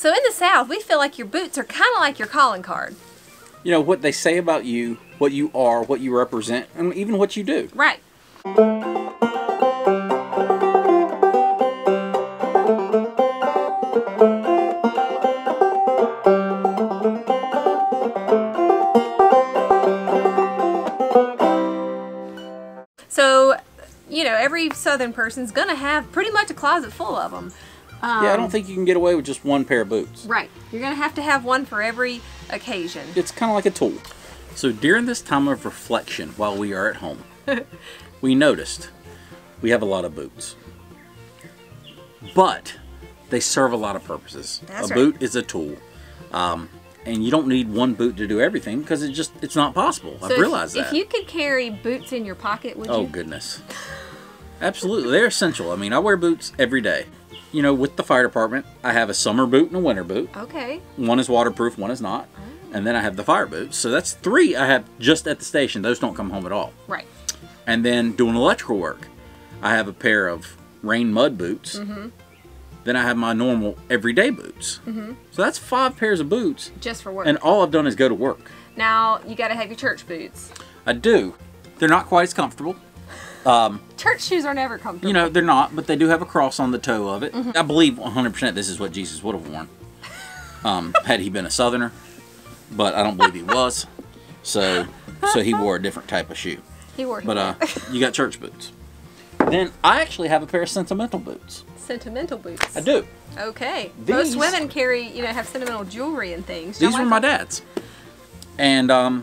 So in the South, we feel like your boots are kind of like your calling card. You know, what they say about you, what you are, what you represent, and even what you do. Right. So, you know, every Southern person's going to have pretty much a closet full of them. Yeah, I don't think you can get away with just one pair of boots. Right. You're going to have one for every occasion. It's kind of like a tool. So during this time of reflection while we are at home, we noticed we have a lot of boots. But they serve a lot of purposes. That's right. A boot is a tool. And you don't need one boot to do everything because it's not possible. So I've realized that. If you could carry boots in your pocket, would you? Oh, goodness. Absolutely. They're essential. I mean, I wear boots every day. You know, with the fire department, I have a summer boot and a winter boot. Okay. One is waterproof, one is not. Oh. And then I have the fire boots. So that's three I have just at the station. Those don't come home at all. Right. And then doing electrical work, I have a pair of rain mud boots. Mm-hmm. Then I have my normal everyday boots. Mm-hmm. So that's 5 pairs of boots. Just for work. And all I've done is go to work. Now, you got to have your church boots. I do. They're not quite as comfortable. Church shoes are never comfortable. You know, they're not, but they do have a cross on the toe of it. Mm-hmm. I believe 100% this is what Jesus would have worn had he been a Southerner, but I don't believe he was. So he wore a different type of shoe. He wore. But you got church boots. Then I actually have a pair of sentimental boots. Sentimental boots? I do. Okay. Most women carry, you know, have sentimental jewelry and things. These were my dad's. And I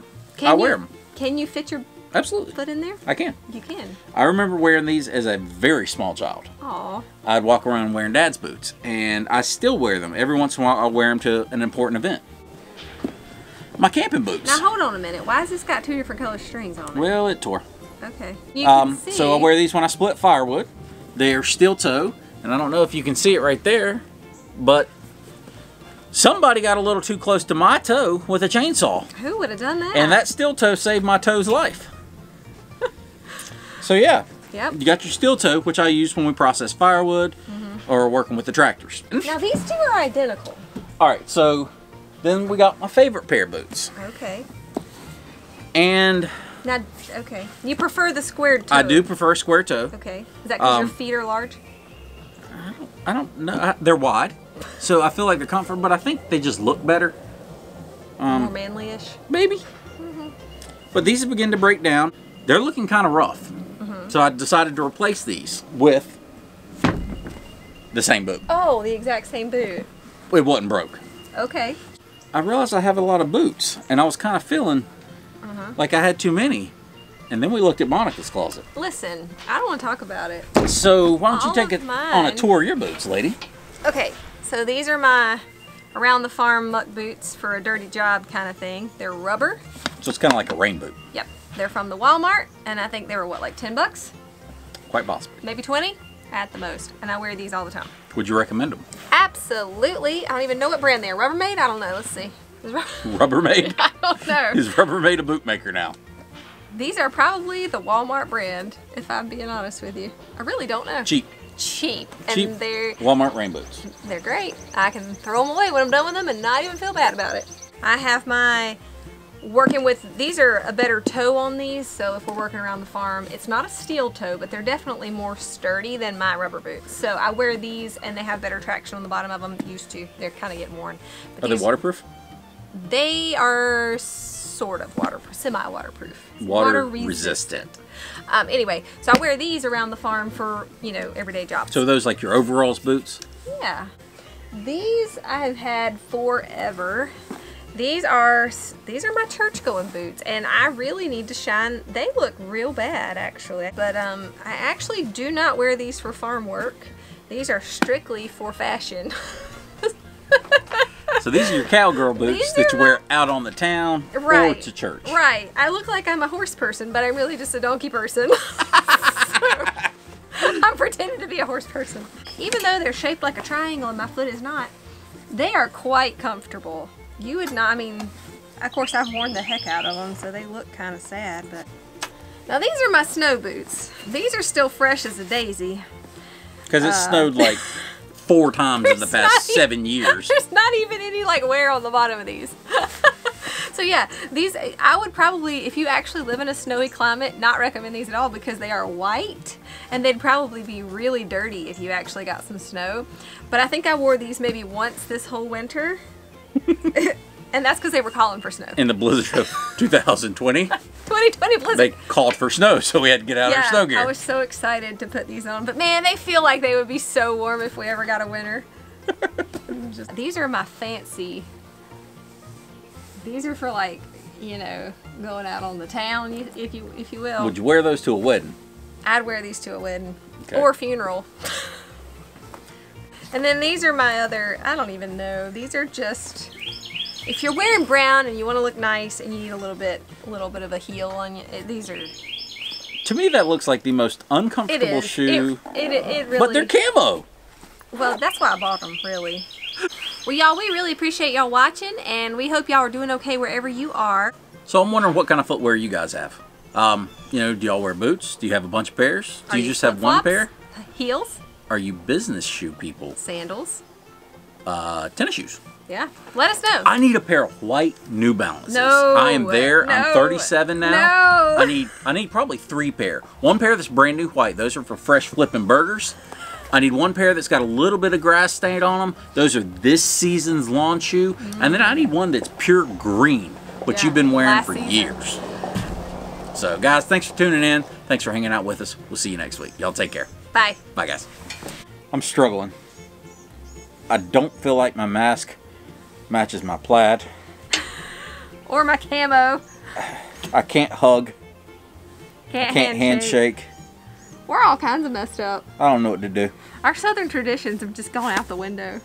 wear them. Can you fit your... Absolutely. Put in there? I can. You can. I remember wearing these as a very small child. Aww. I'd walk around wearing dad's boots, and I still wear them. Every once in a while, I'll wear them to an important event. My camping boots. Now, hold on a minute. Why has this got 2 different color strings on it? Well, it tore. Okay. You can see. So I wear these when I split firewood. They're steel toe, and I don't know if you can see it right there, but somebody got a little too close to my toe with a chainsaw. Who would have done that? And that steel toe saved my toe's life. So yeah, yep. You got your steel toe, which I use when we process firewood or working with the tractors. Now these 2 are identical. All right, so then we got my favorite pair of boots. Okay. And... Now, okay. You prefer the squared toe. I do prefer square toe. Okay. Is that because your feet are large? I don't know. They're wide, so I feel like they're comfortable, but I think they just look better. More manly-ish? Maybe. Mm-hmm. But these begin to break down. They're looking kind of rough. So I decided to replace these with the same boot. Oh, the exact same boot. It wasn't broke. Okay. I realized I have a lot of boots, and I was kind of feeling like I had too many. And then we looked at Monica's closet. Listen, I don't want to talk about it. So why don't you take on a tour of your boots, lady? Okay, so these are my around the farm muck boots for a dirty job kind of thing. They're rubber. So it's kind of like a rain boot. Yep. They're from the Walmart, and I think they were, what, like 10 bucks? Quite possible. Maybe 20 at the most, and I wear these all the time. Would you recommend them? Absolutely. I don't even know what brand they're. Rubbermaid? I don't know. Let's see. Rubbermaid? I don't know. Is Rubbermaid a bootmaker now? These are probably the Walmart brand, if I'm being honest with you. I really don't know. Cheap. Cheap. Cheap. And they're Walmart rain boots. They're great. I can throw them away when I'm done with them and not even feel bad about it. I have my... Working with, these are a better toe on these, so if we're working around the farm, it's not a steel toe, but they're definitely more sturdy than my rubber boots. So I wear these, and they have better traction on the bottom of them. Used to, they're kind of getting worn. But are they waterproof? They are sort of waterproof, semi-waterproof. Water resistant. Anyway, so I wear these around the farm for, you know, everyday jobs. So are those like your overalls boots? Yeah. These I have had forever. These are my church-going boots, and I really need to shine. They look real bad, actually. But I actually do not wear these for farm work. These are strictly for fashion. So these are your cowgirl boots that you wear out on the town or to church. Right. I look like I'm a horse person, but I'm really just a donkey person. I'm pretending to be a horse person. Even though they're shaped like a triangle and my foot is not, they are quite comfortable. You would not, I mean, of course I've worn the heck out of them, so they look kind of sad, but. Now these are my snow boots. These are still fresh as a daisy. Because it snowed like four times in the past 7 years. There's not even any like wear on the bottom of these. So yeah, these, I would probably, if you actually live in a snowy climate, not recommend these at all because they are white and they'd probably be really dirty if you actually got some snow. But I think I wore these maybe once this whole winter. And that's because they were calling for snow. In the blizzard of 2020. 2020 blizzard. They called for snow, so we had to get out our snow gear. I was so excited to put these on. But man, they feel like they would be so warm if we ever got a winter. These are my fancy. These are for like, you know, going out on the town, if you will. Would you wear those to a wedding? I'd wear these to a wedding. Okay. Or a funeral. And then these are my other, I don't even know. These are just, if you're wearing brown and you want to look nice and you need a little bit of a heel on you, these are. To me, that looks like the most uncomfortable shoe. It really. But they're camo. Well, that's why I bought them, really. Well, y'all, we really appreciate y'all watching, and we hope y'all are doing okay wherever you are. So I'm wondering what kind of footwear you guys have. You know, do y'all wear boots? Do you have a bunch of pairs? Do you just have one pair? Heels? Are you business shoe people? Sandals. Tennis shoes. Yeah, let us know. I need a pair of white New Balances. No, I am there. No, I'm 37 now. No. I need probably three pair. One pair that's brand new white. Those are for fresh flipping burgers. I need one pair that's got a little bit of grass stain on them. Those are this season's lawn shoe. Mm-hmm. And then I need one that's pure green, which you've been wearing for years. So guys, thanks for tuning in. Thanks for hanging out with us. We'll see you next week. Y'all take care. Bye. Bye, guys. I'm struggling. I don't feel like my mask matches my plaid. Or my camo. I can't hug. Can't handshake. We're all kinds of messed up. I don't know what to do. Our southern traditions have just gone out the window.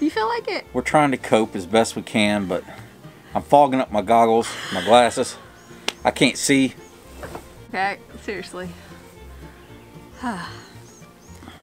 Do you feel like it? We're trying to cope as best we can, but I'm fogging up my goggles, my glasses. I can't see. Okay, seriously.